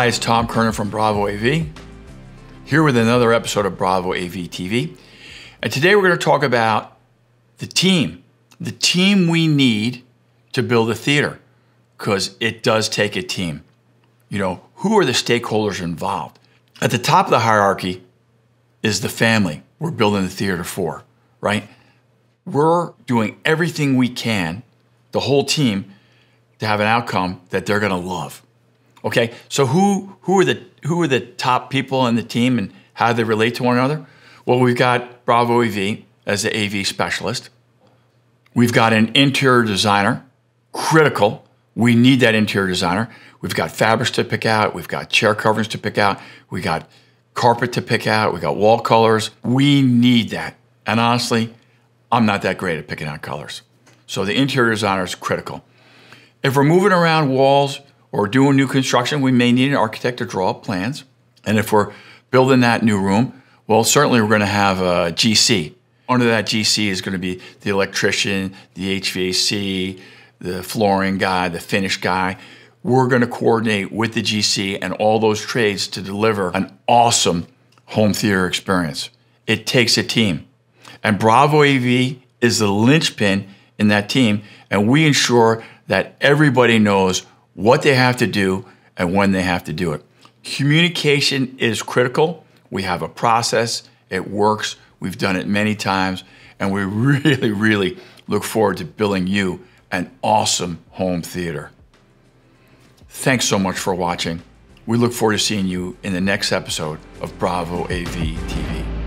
Hi, it's Tom Kerner from Bravo AV, here with another episode of Bravo AV TV. And today we're going to talk about the team we need to build a theater, because it does take a team. You know, who are the stakeholders involved? At the top of the hierarchy is the family we're building the theater for, right? We're doing everything we can, the whole team, to have an outcome that they're going to love. Okay, so who are the top people in the team and how do they relate to one another? Well, we've got Bravo AV as the AV specialist. We've got an interior designer, critical. We need that interior designer. We've got fabrics to pick out. We've got chair coverings to pick out. We got carpet to pick out. We got wall colors. We need that. And honestly, I'm not that great at picking out colors. So the interior designer is critical. If we're moving around walls, or doing new construction, we may need an architect to draw up plans. And if we're building that new room, well, certainly we're going to have a GC. Under that GC is going to be the electrician, the HVAC, the flooring guy, the finish guy. We're going to coordinate with the GC and all those trades to deliver an awesome home theater experience. It takes a team. And Bravo AV is the linchpin in that team, and we ensure that everybody knows what they have to do and when they have to do it. Communication is critical. We have a process, it works, we've done it many times, and we really, really look forward to building you an awesome home theater. Thanks so much for watching. We look forward to seeing you in the next episode of Bravo AV TV.